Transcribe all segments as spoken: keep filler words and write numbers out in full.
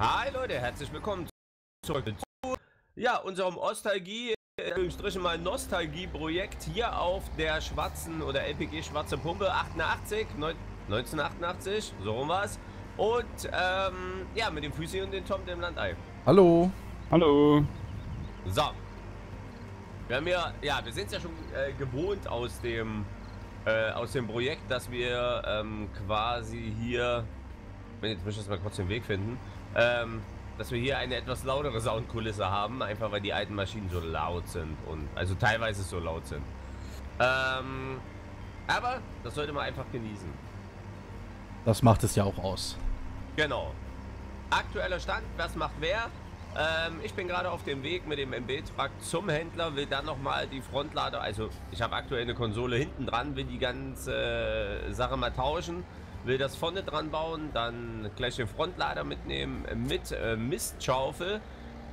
Hi Leute, herzlich willkommen zurück zu ja, unserem Ostalgie, äh, mal Nostalgie-Projekt hier auf der schwarzen oder L P G Schwarzepumpe achtundachtzig, neunzehnhundertachtundachtzig, so rum war's. Und ähm, ja, mit dem Füße und dem Tom, dem Landei. Hallo. Hallo. So. Wir haben ja, ja, wir sind es ja schon äh, gewohnt aus dem, äh, aus dem Projekt, dass wir ähm, quasi hier, wenn jetzt möchte ich das mal kurz den Weg finden, Ähm, dass wir hier eine etwas lautere Soundkulisse haben, einfach weil die alten Maschinen so laut sind und also teilweise so laut sind. Ähm, aber das sollte man einfach genießen. Das macht es ja auch aus. Genau. Aktueller Stand, was macht wer? Ähm, ich bin gerade auf dem Weg mit dem M B-Truck zum Händler, will dann nochmal die Frontlader, also ich habe aktuell eine Konsole hinten dran, will die ganze Sache mal tauschen. Will das vorne dran bauen, dann gleich den Frontlader mitnehmen mit äh, Mistschaufel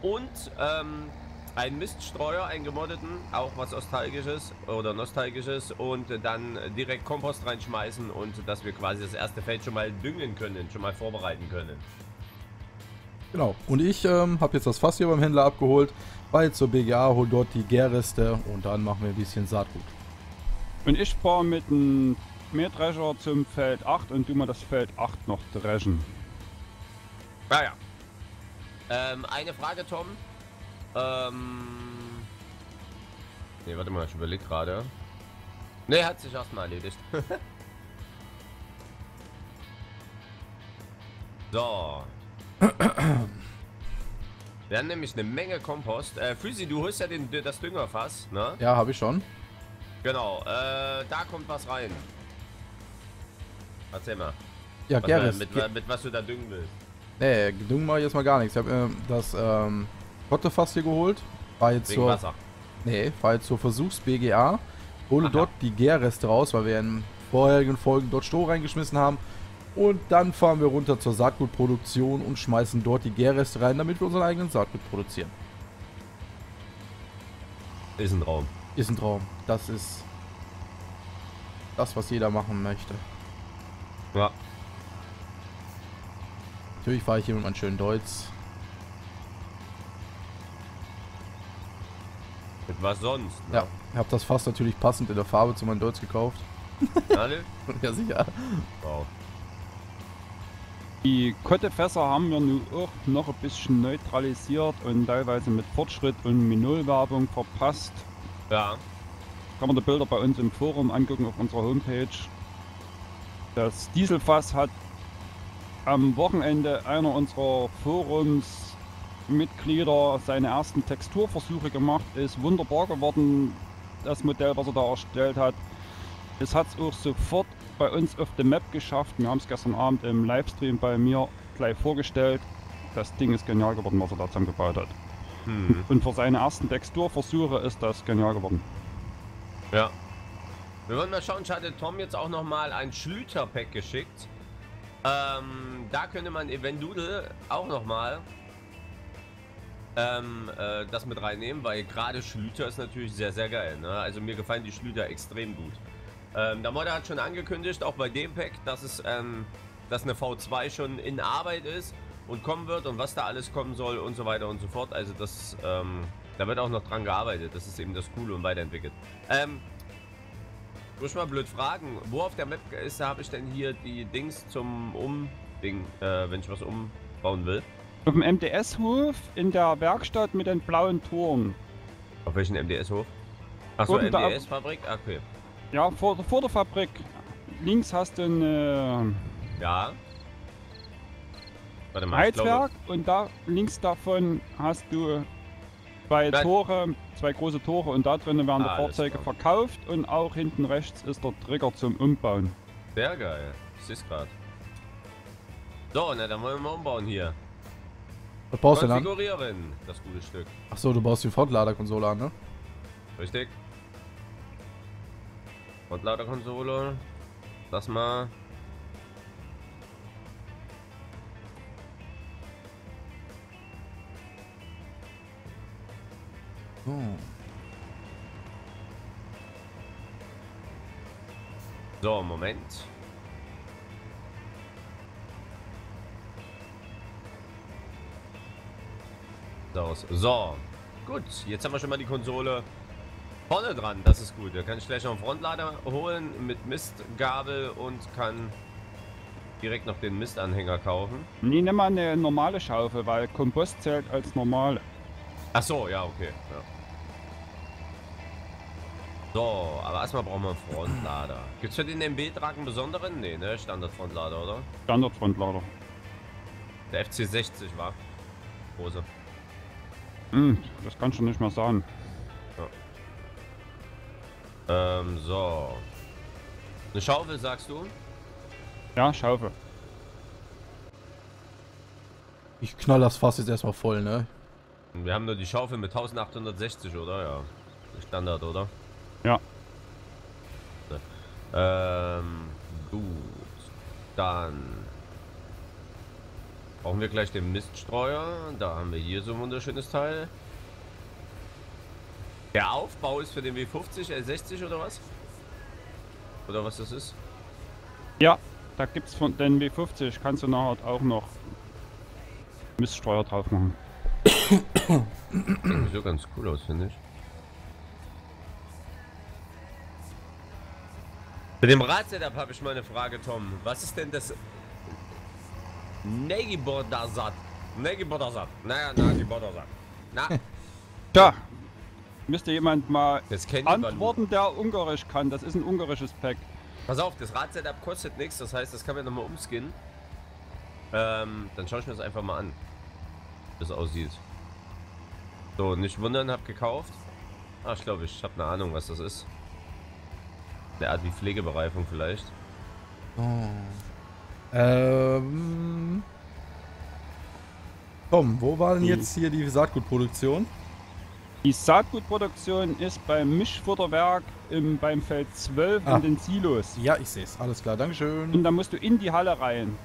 und ähm, einen Miststreuer, einen gemoddeten, auch was Nostalgisches oder Nostalgisches und äh, dann direkt Kompost reinschmeißen und dass wir quasi das erste Feld schon mal düngen können, schon mal vorbereiten können. Genau, und ich ähm, habe jetzt das Fass hier beim Händler abgeholt, weil zur B G A, hol dort die Gärreste und dann machen wir ein bisschen Saatgut. Und ich fahre mit einem Mähdrescher zum Feld acht und du mal das Feld acht noch dreschen. Naja. Ah, ähm, eine Frage, Tom. Ähm. Ne, warte mal, ich überlege gerade. Ne, hat sich erstmal erledigt. So. Wir haben nämlich eine Menge Kompost. Äh, Füsi, du holst ja den, das Düngerfass, ne? Ja, habe ich schon. Genau, äh, da kommt was rein. Erzähl mal. Ja, gerne. Mit, mit, mit was du da düngen willst. Nee, düngen wir jetzt mal gar nichts. Ich habe ähm, das ähm, Kottefass hier geholt. War jetzt Wegen zur, Wasser. Nee, war jetzt zur Versuchs-B G A. Hole Aha. dort die Gärreste raus, weil wir in vorherigen Folgen dort Stroh reingeschmissen haben. Und dann fahren wir runter zur Saatgutproduktion und schmeißen dort die Gärreste rein, damit wir unseren eigenen Saatgut produzieren. Ist ein Traum. Ist ein Traum. Das ist das, was jeder machen möchte. Ja. Natürlich fahre ich hier mit meinem schönen Deutz. Mit was sonst? Ne? Ja, ich habe das Fass natürlich passend in der Farbe zu meinem Deutz gekauft. Alle? Ja, sicher. Wow. Die Kottefässer haben wir nun auch noch ein bisschen neutralisiert und teilweise mit Fortschritt und Minol-Werbung verpasst. Ja. Kann man die Bilder bei uns im Forum angucken auf unserer Homepage. Das Dieselfass hat am Wochenende einer unserer Forumsmitglieder seine ersten Texturversuche gemacht. Ist wunderbar geworden, das Modell, was er da erstellt hat. Es hat es auch sofort bei uns auf der Map geschafft. Wir haben es gestern Abend im Livestream bei mir gleich vorgestellt. Das Ding ist genial geworden, was er da zusammengebaut hat. Hm. Und für seine ersten Texturversuche ist das genial geworden. Ja. Wir wollen mal schauen, ich hatte Tom jetzt auch nochmal ein Schlüter-Pack geschickt. Ähm, da könnte man eventuell auch nochmal ähm, äh, das mit reinnehmen, weil gerade Schlüter ist natürlich sehr, sehr geil. Ne? Also mir gefallen die Schlüter extrem gut. Ähm, der Modder hat schon angekündigt, auch bei dem Pack, dass, es, ähm, dass eine V zwei schon in Arbeit ist und kommen wird und was da alles kommen soll und so weiter und so fort. Also das, ähm, da wird auch noch dran gearbeitet. Das ist eben das Coole und weiterentwickelt. Ähm, Ich muss mal blöd fragen, wo auf der Map ist, da habe ich denn hier die Dings zum Umding, äh, wenn ich was umbauen will? Auf dem M D S-Hof in der Werkstatt mit den blauen Toren. Auf welchen M D S-Hof? Achso, M D S-Fabrik? Okay. Ja, vor, vor der Fabrik. Links hast du ein äh, ja. Warte mal, Heizwerk und da links davon hast du Zwei Tore, zwei große Tore und da drinnen werden ah, die Fahrzeuge verkauft und auch hinten rechts ist der Trigger zum Umbauen. Sehr geil, das ist gerade. So, na dann wollen wir mal umbauen hier. Was baust du denn an? Das gute Stück. Achso, du baust die Frontladerkonsole an, ne? Richtig. Frontladerkonsole. Das mal. Oh. So, Moment. aus. So, gut, jetzt haben wir schon mal die Konsole vorne dran, das ist gut. Da kann ich gleich noch einen Frontlader holen mit Mistgabel und kann direkt noch den Mistanhänger kaufen. Nee, nimm mal eine normale Schaufel, weil Kompost zählt als normale. Ach so, ja, okay. Ja. So, aber erstmal brauchen wir einen Frontlader. Gibt es für den M B-Truck einen besonderen? Nee, ne? Standard-Frontlader, oder? Standard-Frontlader. Der F C sechzig war. Große. Hm, das kannst du nicht mehr sagen. Ja. Ähm, so. Eine Schaufel, sagst du? Ja, Schaufel. Ich knall das Fass jetzt erstmal voll, ne? Wir haben nur die Schaufel mit eintausendachthundertsechzig, oder? Ja. Standard, oder? Ja. Ähm, gut. Dann brauchen wir gleich den Miststreuer. Da haben wir hier so ein wunderschönes Teil. Der Aufbau ist für den W fünfzig, L sechzig oder was? Oder was das ist? Ja, da gibt's von den W fünfzig, kannst du nachher auch noch Miststreuer drauf machen. Sieht so ganz cool aus, finde ich. Mit dem Radsetup habe ich mal eine Frage, Tom. Was ist denn das? Nagibodasat. Nagibodasat. Naja, Nagibodasat. Na. Da müsste jemand mal antworten, der Ungarisch kann. Das ist ein ungarisches Pack. Pass auf, das Radsetup kostet nichts. Das heißt, das kann man nochmal umskinnen. Ähm, dann schaue ich mir das einfach mal an, wie das aussieht. So, nicht wundern, hab gekauft. Ah, ich glaube, ich habe eine Ahnung, was das ist. Eine Art wie Pflegebereifung vielleicht. Oh. Ähm. Tom, wo war denn die. jetzt hier die Saatgutproduktion? Die Saatgutproduktion ist beim Mischfutterwerk im, beim Feld zwölf ah. in den Silos. Ja, ich sehe es. Alles klar, dankeschön. Und da musst du in die Halle rein.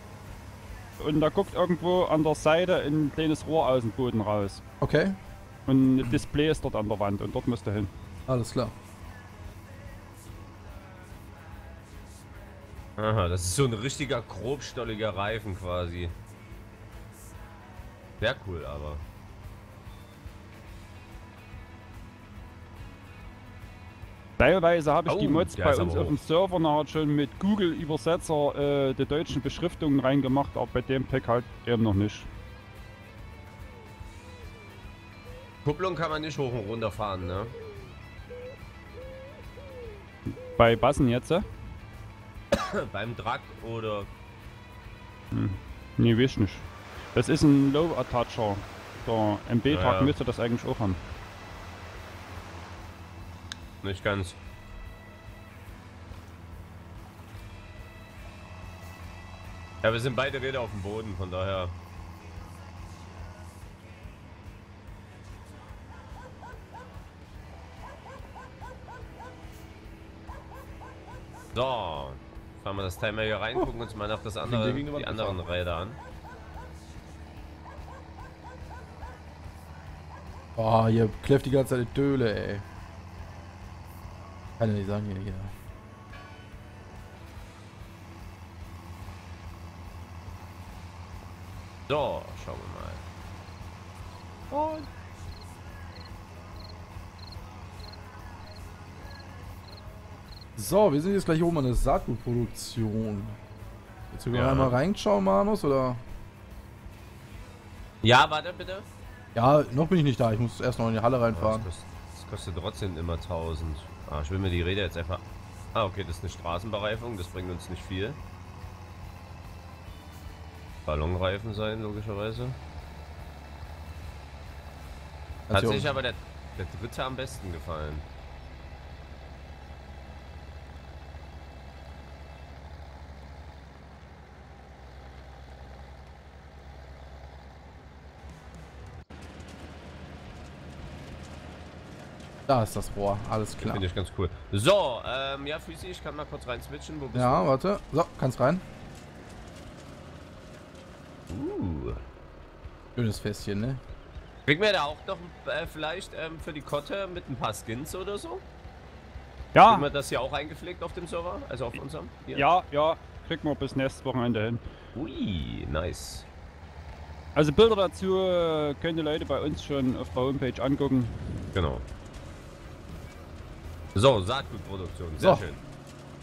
Und da guckt irgendwo an der Seite ein kleines Rohr aus dem Boden raus. Okay. Und ein Display ist dort an der Wand und dort musst du hin. Alles klar. Aha, das ist so ein richtiger grobstolliger Reifen quasi. Sehr cool, aber. Teilweise habe ich oh, die Mods bei uns auf dem Server nachher schon mit Google Übersetzer äh, der deutschen Beschriftungen reingemacht, aber bei dem Pack halt eben noch nicht. Kupplung kann man nicht hoch und runter fahren, ne? Bei Bassen jetzt? Beim Drag oder. Hm. Nee, weiß nicht. Das ist ein Low Attacher. Der M B-Truck naja. müsste das eigentlich auch haben. Nicht ganz. Ja, wir sind beide Räder auf dem Boden, von daher. So, fahren wir das Teil mal hier rein, oh. gucken uns mal nach das andere, die, die anderen Räder an. Boah, hier kläfft die ganze Zeit die Döle, ey. Kann ja nicht sagen, hier, hier. So, schauen wir mal. Und so, wir sind jetzt gleich oben an der Saatgutproduktion. Jetzt wir ja. einmal reinschauen, Manus, oder? Ja, warte bitte. Ja, noch bin ich nicht da. Ich muss erst noch in die Halle reinfahren. Ja, das, kostet, das kostet trotzdem immer tausend. Ah, ich will mir die Räder jetzt einfach. Ah, okay, das ist eine Straßenbereifung. Das bringt uns nicht viel. Ballonreifen sein, logischerweise. Hat sich aber der, der dritte am besten gefallen. Da ist das Rohr, alles klar. Finde ich ganz cool. So, ähm, ja, Füße, ich kann mal kurz rein switchen. Wo bist ja, du? Warte. So, kannst rein. Uh. Schönes Fässchen, ne? Kriegen wir da auch noch äh, vielleicht ähm, für die Kotte mit ein paar Skins oder so? Ja. Kriegen wir das hier auch eingepflegt auf dem Server? Also auf unserem? Hier? Ja, ja. Kriegen wir bis nächstes Wochenende hin. Ui, nice. Also Bilder dazu können die Leute bei uns schon auf der Homepage angucken. Genau. So, Saatgutproduktion, sehr so schön.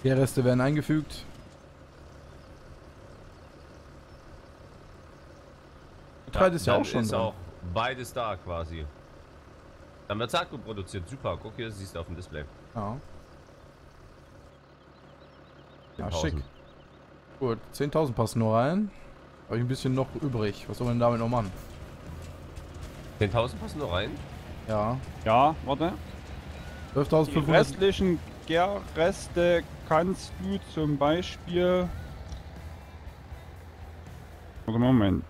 Die Reste werden eingefügt. Getreide ist ja auch schon. Ist auch beides da quasi. Dann wird Saatgut produziert, super. Guck hier, siehst du auf dem Display. Ja. Ja, schick. Gut, zehntausend passen nur rein. Habe ich ein bisschen noch übrig. Was soll man damit noch machen? zehntausend passen nur rein? Ja. Ja, warte. zwölftausendfünfhundert. Die restlichen Gärreste kannst du zum Beispiel... Moment.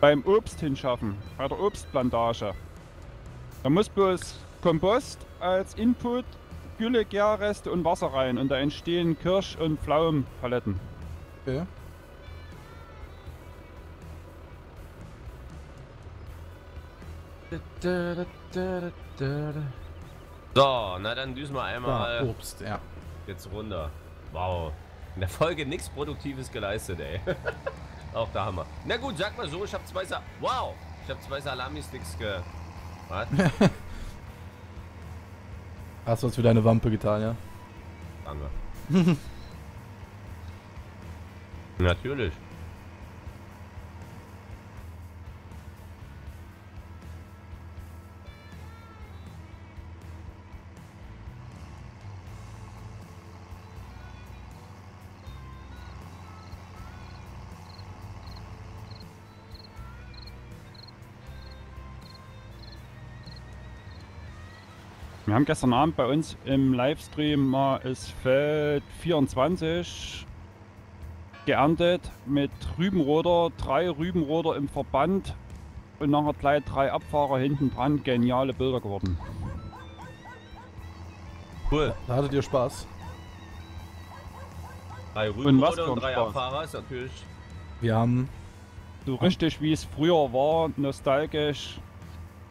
Beim Obst hinschaffen, bei der Obstplantage. Da muss bloß Kompost als Input, Gülle, Gärreste und Wasser rein und da entstehen Kirsch- und Pflaumenpaletten. Okay. So, na dann düsen wir einmal. Ja, Obst, ja. Jetzt runter. Wow. In der Folge nichts Produktives geleistet, ey. Auch da haben wir. Na gut, sag mal so, ich habe zwei Sa Wow! Ich habe zwei Salami-Sticks ge... Was? Hast du was für deine Wampe getan, ja? Danke. Natürlich. Wir haben gestern Abend bei uns im Livestream mal das Feld vierundzwanzig geerntet mit Rübenroder, drei Rübenroder im Verband und nachher gleich drei Abfahrer hinten dran. Geniale Bilder geworden. Cool. Da hattet ihr Spaß. Drei Rübenroder und, und drei Spaß? Abfahrer ist natürlich. Wir haben so richtig, wie es früher war, nostalgisch.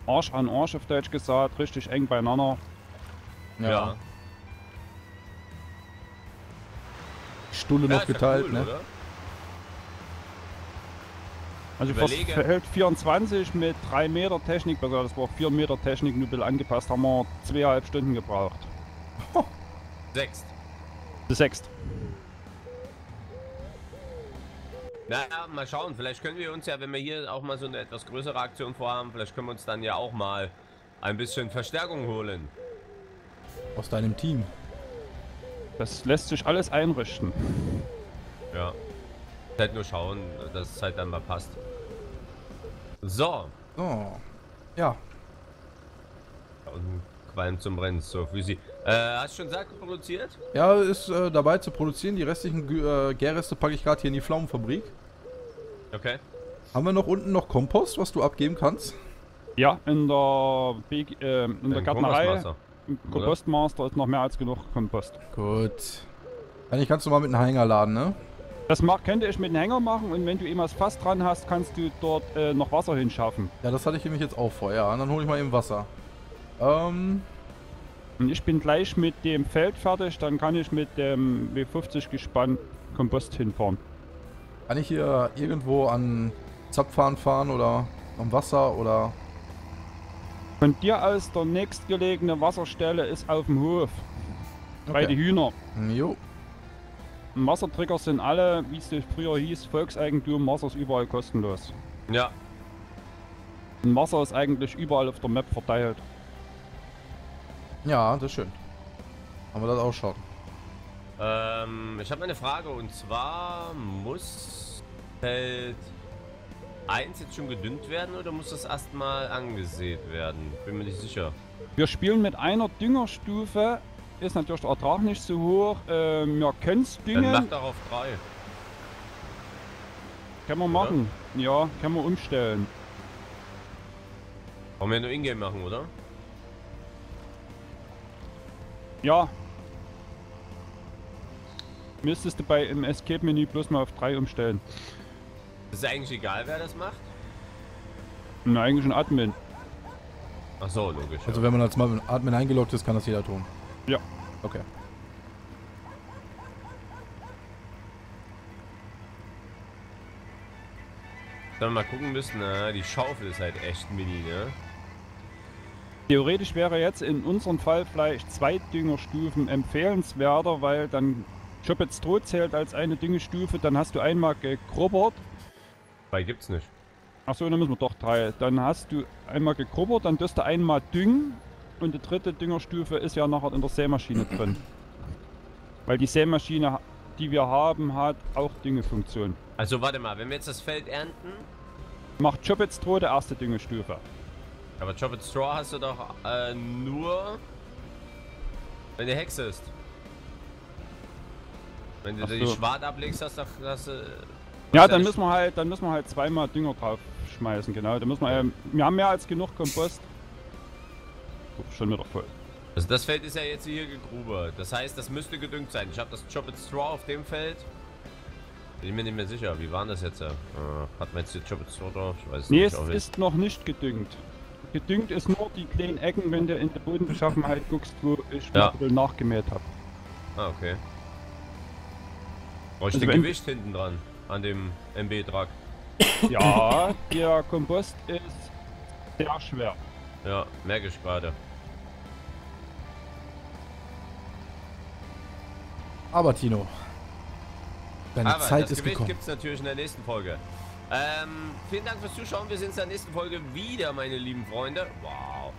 Arsch an Arsch auf Deutsch gesagt, richtig eng beieinander. Ja. ja. Stunde ja, noch geteilt, cool, ne? Oder? Also fürs Feld vierundzwanzig mit drei Meter Technik, also das war vier Meter Technik, nur ein bisschen angepasst, haben wir zweieinhalb Stunden gebraucht. Sechst. Bis sechst. Na ja, mal schauen, vielleicht können wir uns ja, wenn wir hier auch mal so eine etwas größere Aktion vorhaben, vielleicht können wir uns dann ja auch mal ein bisschen Verstärkung holen. Aus deinem Team. Das lässt sich alles einrichten. Ja. Halt nur schauen, dass es halt dann mal passt. So. Oh. Ja. Und Qualm zum Brennen, so für sie. Äh, hast du schon Saatgut produziert? Ja, ist äh, dabei zu produzieren. Die restlichen äh, Gärreste packe ich gerade hier in die Pflaumenfabrik. Okay. Haben wir noch unten noch Kompost, was du abgeben kannst? Ja, in der, B G, äh, in der Gärtnerei. Im Kompostmaster ist noch mehr als genug Kompost. Gut. Eigentlich kannst du mal mit einem Hänger laden, ne? Das mach, könnte ich mit einem Hänger machen und wenn du eben das Fass dran hast, kannst du dort äh, noch Wasser hinschaffen. Ja, das hatte ich nämlich jetzt auch vor, ja. Und dann hole ich mal eben Wasser. Ähm... Und ich bin gleich mit dem Feld fertig, dann kann ich mit dem W fünfzig gespannt Kompost hinfahren. Kann ich hier irgendwo an Zapfhahn fahren oder am Wasser oder? Von dir aus, der nächstgelegene Wasserstelle ist auf dem Hof. Okay. Bei den Hühner. Jo. Und Wassertrigger sind alle, wie es früher hieß, Volkseigentum, Wasser ist überall kostenlos. Ja. Und Wasser ist eigentlich überall auf der Map verteilt. Ja, das ist schön. Haben wir das auch schon. Ähm, ich habe eine Frage und zwar muss Feld eins jetzt schon gedüngt werden oder muss das erstmal angesät werden? Bin mir nicht sicher. Wir spielen mit einer Düngerstufe, ist natürlich der Ertrag nicht so hoch. Ähm, wir können es düngen. Dann mach darauf drei. Können wir machen. Oder? Ja, können wir umstellen. Wollen wir nur Ingame machen, oder? Ja. Müsstest du bei im Escape-Menü bloß mal auf drei umstellen. Ist eigentlich egal, wer das macht? Na, eigentlich ein Admin. Ach so, logisch. Also ja, wenn man als Admin eingeloggt ist, kann das jeder tun? Ja. Okay. Da wir mal gucken müssen, na, die Schaufel ist halt echt mini, ne? Theoretisch wäre jetzt in unserem Fall vielleicht zwei Düngerstufen empfehlenswerter, weil dann Joppets Droh zählt als eine Düngestufe, dann hast du einmal gekrubbert. Zwei gibt's nicht. Achso, dann müssen wir doch drei. Dann hast du einmal gekrubbert, dann dürst du einmal düngen und die dritte Düngerstufe ist ja nachher in der Sämaschine drin. Weil die Sämaschine, die wir haben, hat auch Düngefunktion. Also warte mal, wenn wir jetzt das Feld ernten... Macht Joppets Droh der erste Düngestufe. Aber Chopped Straw hast du doch äh, nur, wenn du Hexe ist. Wenn du so die Schwart ablegst, hast du... Hast du ja, dann müssen wir halt, dann müssen wir halt zweimal Dünger drauf schmeißen, genau. Dann müssen wir, ähm, wir haben mehr als genug Kompost. Oh, schon wieder voll. Also das Feld ist ja jetzt hier gegrubert. Das heißt, das müsste gedüngt sein. Ich habe das Chopped Straw auf dem Feld. Bin mir nicht mehr sicher. Wie war das jetzt? Äh, hat man jetzt die Chopped Straw drauf? Ich weiß nee, nicht. Nee, es ist noch nicht gedüngt. Gedüngt ist nur die kleinen Ecken, wenn du in der Bodenbeschaffenheit guckst, wo ich ja. nachgemäht habe. Ah, okay. Brauchst du also Gewicht hinten dran, an dem M B-Truck? Ja, der Kompost ist sehr schwer. Ja, merke ich gerade. Aber Tino, deine Aber Zeit das ist Gewicht gekommen. Gibt es natürlich in der nächsten Folge. Ähm, vielen Dank fürs Zuschauen. Wir sehen uns in der nächsten Folge wieder, meine lieben Freunde. Wow.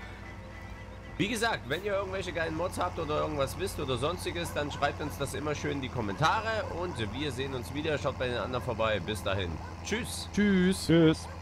Wie gesagt, wenn ihr irgendwelche geilen Mods habt oder irgendwas wisst oder sonstiges, dann schreibt uns das immer schön in die Kommentare. Und wir sehen uns wieder. Schaut bei den anderen vorbei. Bis dahin. Tschüss. Tschüss. Tschüss.